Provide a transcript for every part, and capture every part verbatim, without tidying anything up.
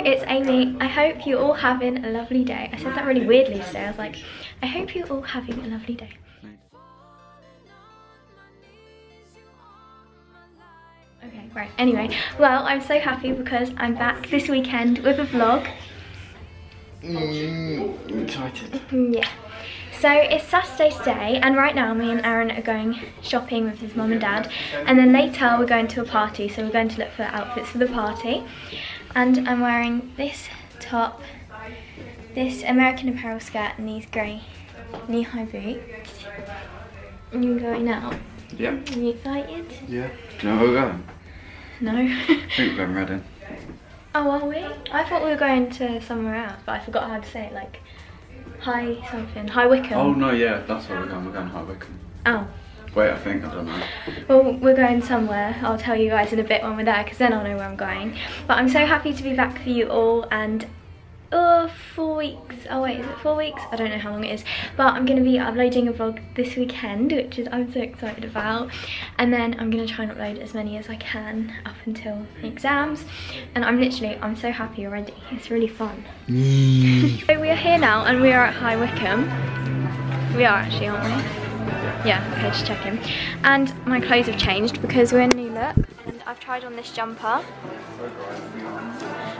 it's Amy. I hope you're all having a lovely day. I said that really weirdly today. I was like, I hope you're all having a lovely day. Okay, right, anyway. Well, I'm so happy because I'm back this weekend with a vlog. Mm, excited. Yeah. So it's Saturday today, and right now me and Aaron are going shopping with his mum and dad, and then later we're going to a party, so we're going to look for outfits for the party. And I'm wearing this top, this American Apparel skirt, and these grey knee-high boots. And you're going out? Yeah. Are you excited? Yeah. Do you know where we're going? No. I think we're going Reading. Oh, are we? I thought we were going to somewhere else, but I forgot how to say it, like... High something. High Wycombe. Oh no, yeah, that's where we're going. We're going High Wycombe. Oh. Wait, I think, I don't know. Well, we're going somewhere. I'll tell you guys in a bit when we're there, because then I'll know where I'm going. But I'm so happy to be back for you all, and... Oh, four weeks. Oh wait, is it four weeks? I don't know how long it is. But I'm going to be uploading a vlog this weekend, which is I'm so excited about. And then I'm going to try and upload as many as I can up until the exams. And I'm literally, I'm so happy already. It's really fun. Mm. So we are here now, and we are at High Wycombe. We are actually, aren't we? Yeah, okay, just checking. And my clothes have changed because we're in New Look. And I've tried on this jumper.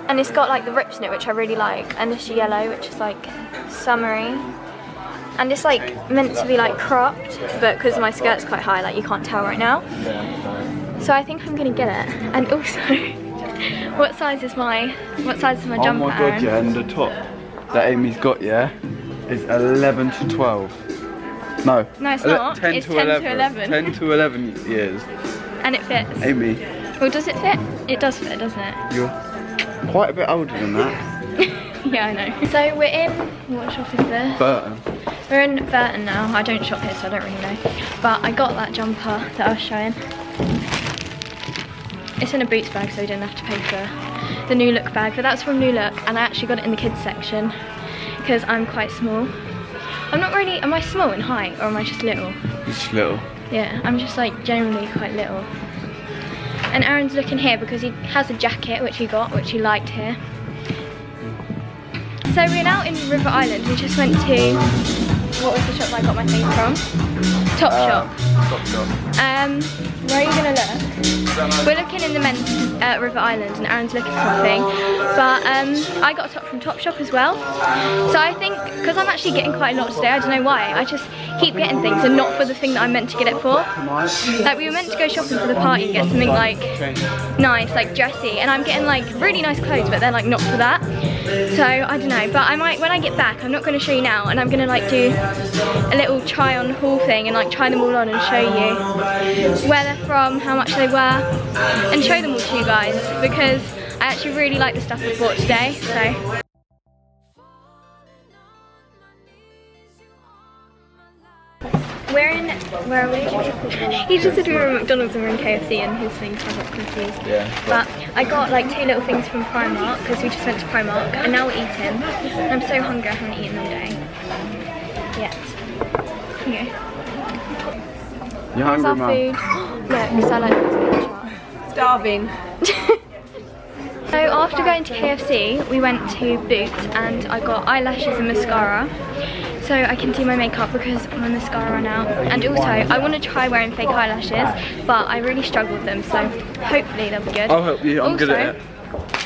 And it's got like the rips in it, which I really like, and this yellow, which is like summery, and it's like meant to be like cropped, but because my skirt's quite high, like you can't tell right now. So I think I'm gonna get it. And also, what size is my what size is my jumper? Oh my god, yeah, and the top that Amy's got, yeah, is eleven to twelve. No. No, it's not. ten it's to ten eleven. to eleven. ten to eleven years. And it fits. Amy. Well, does it fit? It does fit, doesn't it? You're quite a bit older than that. Yeah, I know. So we're in, what shop is this? Burton. We're in Burton now. I don't shop here, so I don't really know. But I got that jumper that I was showing. It's in a Boots bag, so we didn't have to pay for the New Look bag. But that's from New Look, and I actually got it in the kids section because I'm quite small. I'm not really, am I small in height, or am I just little? Just little. Yeah, I'm just like generally quite little. And Aaron's looking here because he has a jacket which he got, which he liked here. So we're now in River Island. We just went to, what was the shop that I got my thing from? Topshop. Uh, Topshop. Um, where are you gonna look? We're looking in the men's uh, River Island, and Aaron's looking for something. But um, I got a top from Topshop as well. So I think, because I'm actually getting quite a lot today, I don't know why. I just keep getting things and not for the thing that I'm meant to get it for. Like we were meant to go shopping for the party and get something like nice, like dressy. And I'm getting like really nice clothes, but they're like not for that. So I don't know, but I might, when I get back, I'm not going to show you now, and I'm going to like do a little try on haul thing and like try them all on and show you where they're from, how much they were, and show them all to you guys because I actually really like the stuff I bought today. So. We're in, where are we? He just said we were in McDonald's and we're in K F C, and his things I got confused. Yeah. But I got like two little things from Primark because we just went to Primark, and now we're eating. I'm so hungry, I haven't eaten all day yet. Here you go. You're hungry, Mum? Look, because I like this. Starving. So after going to K F C, we went to Boots and I got eyelashes and mascara. So I can do my makeup because my mascara ran out. And also, I want to try wearing fake eyelashes, but I really struggle with them, so hopefully they'll be good. I'll help you, I'm also, good at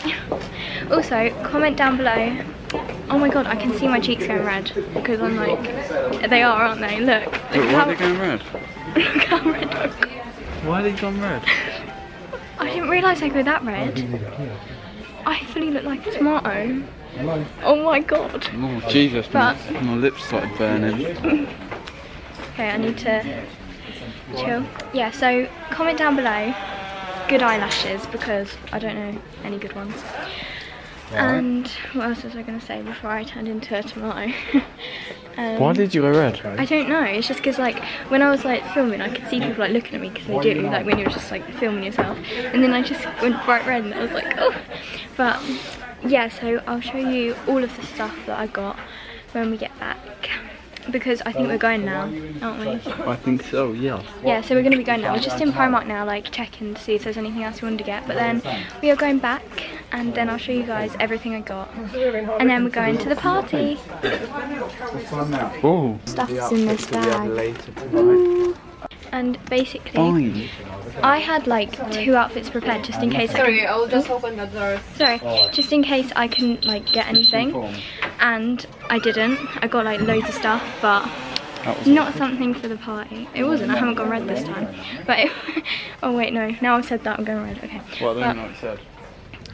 it. Also, comment down below. Oh my god, I can see my cheeks going red, because I'm like, they are, aren't they? Look. Look Wait, why how, are they going red? Look how red I've got. Why are they gone red? I didn't realise they go that red. I fully look like a tomato. Oh my god. Oh Jesus, but my, my lips started burning. Okay, I need to chill. Yeah, so comment down below good eyelashes because I don't know any good ones. Right. And what else was I going to say before I turned into a tomato? um, Why did you go red? I don't know, it's just because like when I was like filming I could see people like looking at me because they do, like when you're just like filming yourself, and then I just went bright red and I was like oh. But yeah, so I'll show you all of the stuff that I got when we get back because I think we're going now, aren't we? I think so, yeah. Yeah, so we're going to be going now. We're just in Primark now, like checking to see if there's anything else we wanted to get, but then we are going back and then I'll show you guys everything I got, and then we're going to the party. Oh, stuff's in this bag. Ooh. And basically, Fine. I had like two outfits prepared just in case. Sorry, I will just open the doors. Sorry, just in case I couldn't like get anything, and I didn't. I got like loads of stuff, but not something for the party. It wasn't. I haven't gone red this time. But it, oh wait, no. Now I've said that I'm going red. Okay. What well, then? I said.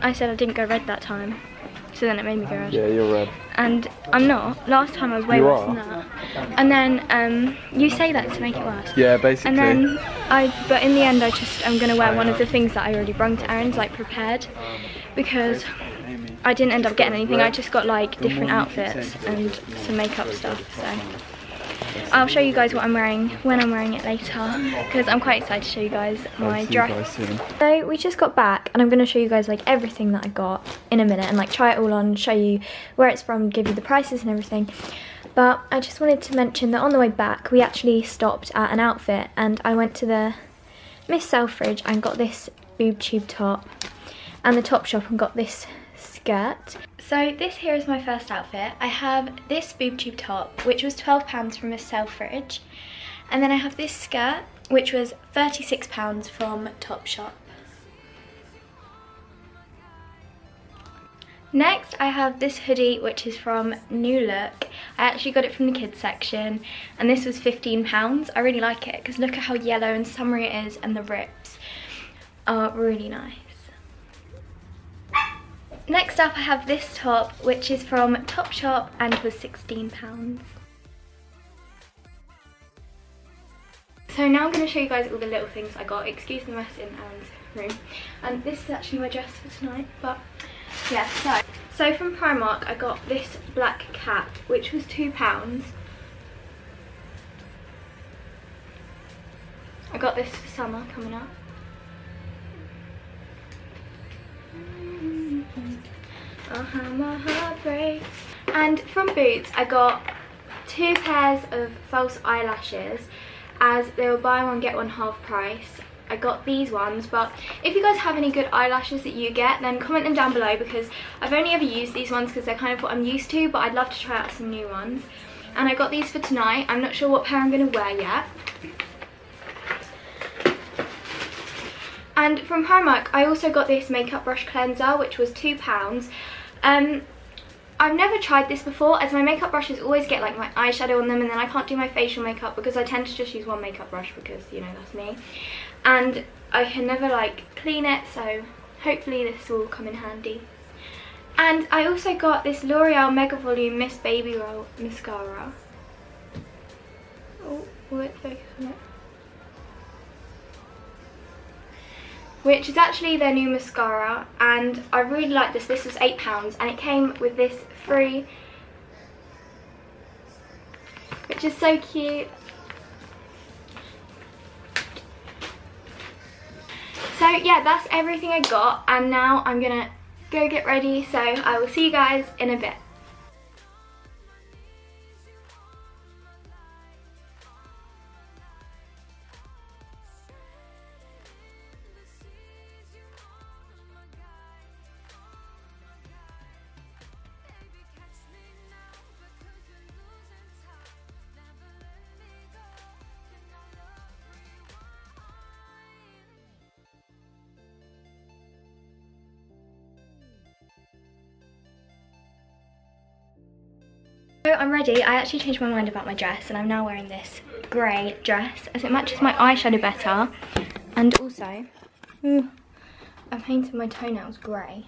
I said I didn't go red that time, so then it made me go red. Yeah, you're red. And I'm not. Last time I was way you worse are. than that. And then um, you say that to make it worse. Yeah, basically. And then I, but in the end, I just I'm gonna wear I one know. of the things that I already brung to Erin's, like prepared, because I didn't end up getting anything. I just got like different outfits and some makeup stuff. So I'll show you guys what I'm wearing when I'm wearing it later, because I'm quite excited to show you guys my dress. So we just got back and I'm going to show you guys like everything that I got in a minute and like try it all on, show you where it's from, give you the prices and everything. But I just wanted to mention that on the way back we actually stopped at an outfit, and I went to the Miss Selfridge and got this boob tube top, and the Topshop and got this skirt. So this here is my first outfit. I have this boob tube top, which was twelve pounds from Miss Selfridge, and then I have this skirt, which was thirty-six pounds from Topshop. Next I have this hoodie, which is from New Look. I actually got it from the kids section, and this was fifteen pounds. I really like it because look at how yellow and summery it is, and the rips are really nice. Next up I have this top, which is from Topshop and was sixteen pounds. So now I'm going to show you guys all the little things I got. Excuse the mess in Erin's room. And this is actually my dress for tonight, but yeah, so. So from Primark I got this black cap, which was two pounds. I got this for summer coming up. Oh, how my heart breaks. And from Boots I got two pairs of false eyelashes, as they were buy one get one half price. I got these ones, but if you guys have any good eyelashes that you get, then comment them down below, because I've only ever used these ones because they're kind of what I'm used to, but I'd love to try out some new ones. And I got these for tonight. I'm not sure what pair I'm going to wear yet. And from Primark I also got this makeup brush cleanser, which was two pounds. Um, I've never tried this before, as my makeup brushes always get like my eyeshadow on them, and then I can't do my facial makeup because I tend to just use one makeup brush, because you know that's me, and I can never like clean it, so hopefully this will come in handy. And I also got this L'Oreal Mega Volume Miss Baby Roll Mascara. Oh, will it focus on it? Which is actually their new mascara, and I really like this. This was eight pounds, and it came with this free, which is so cute. So yeah, that's everything I got, and now I'm gonna go get ready, so I will see you guys in a bit. So I'm ready. I actually changed my mind about my dress, and I'm now wearing this grey dress as it matches my eyeshadow better, and also ooh, I painted my toenails grey,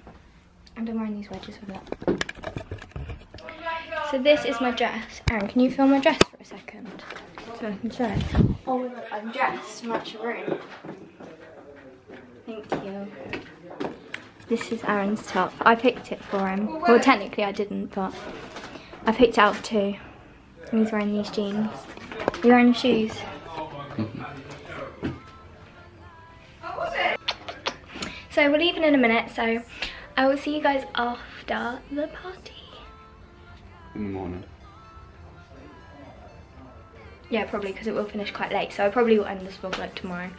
and I'm wearing these wedges with it. So this is my dress. Erin, can you film my dress for a second so I can show it? Oh my god, I'm dressed to match your room. Thank you. This is Erin's top. I picked it for him. Well, technically I didn't, but I picked out two, and he's wearing these jeans. You're wearing shoes. So we're leaving in a minute, so I will see you guys after the party. In the morning. Yeah, probably, because it will finish quite late, so I probably will end this vlog like tomorrow.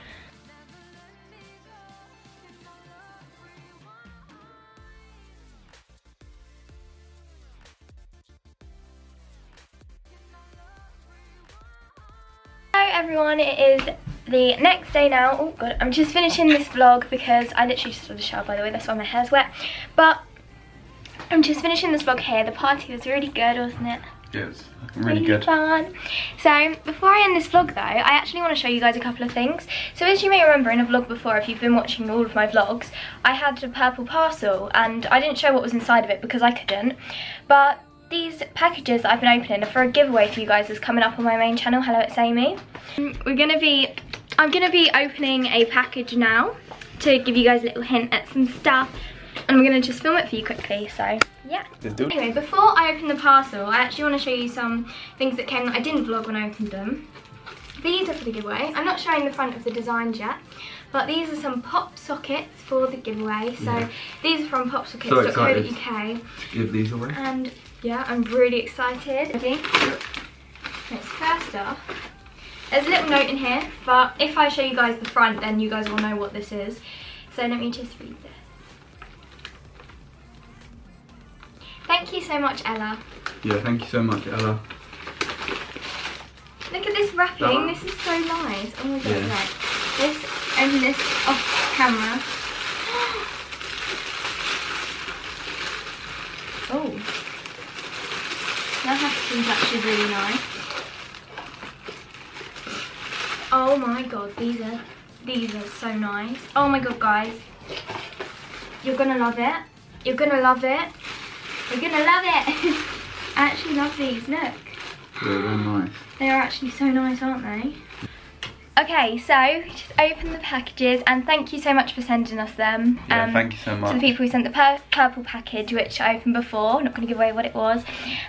everyone, it is the next day now. Oh god, I'm just finishing this vlog because I literally just had a shower, by the way, that's why my hair's wet. But I'm just finishing this vlog here. The party was really good, wasn't it? It was really, really good fun. So before I end this vlog though, I actually want to show you guys a couple of things. So as you may remember in a vlog before, if you've been watching all of my vlogs, I had a purple parcel and I didn't show what was inside of it because I couldn't. But these packages that I've been opening are for a giveaway for you guys that's coming up on my main channel. Hello, it's Amy. We're gonna be I'm gonna be opening a package now to give you guys a little hint at some stuff. And we're gonna just film it for you quickly, so yeah. Anyway, before I open the parcel, I actually want to show you some things that came that I didn't vlog when I opened them. These are for the giveaway. I'm not showing the front of the designs yet, but these are some PopSockets for the giveaway. So yeah. These are from pop sockets dot co dot U K. Give these away. And yeah, I'm really excited. Ready? Yeah. Right, first off, there's a little note in here, but if I show you guys the front, then you guys will know what this is. So let me just read this. Thank you so much, Ella. Yeah, thank you so much, Ella. Look at this wrapping. Oh. This is so nice. Oh my god, yeah. Right. Let's open this off camera. Oh. That packaging's actually really nice. Oh my god, these are these are so nice. Oh my god, guys. You're gonna love it. You're gonna love it. We're gonna love it. I actually love these, look. They're really nice. They are actually so nice, aren't they? Okay, so just open the packages and thank you so much for sending us them. Yeah, um, thank you so much. To the people who sent the pur purple package, which I opened before, not gonna give away what it was,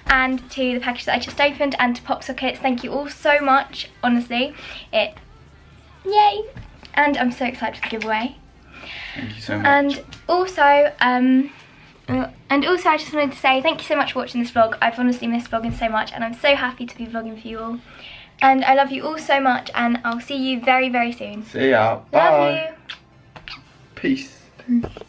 and to the package that I just opened and to PopSockets, thank you all so much, honestly. It, yay! And I'm so excited for the giveaway. Thank you so much. And also, um, And also I just wanted to say thank you so much for watching this vlog. I've honestly missed vlogging so much and I'm so happy to be vlogging for you all. And I love you all so much and I'll see you very, very soon. See ya. Bye. Love you. Peace. Peace.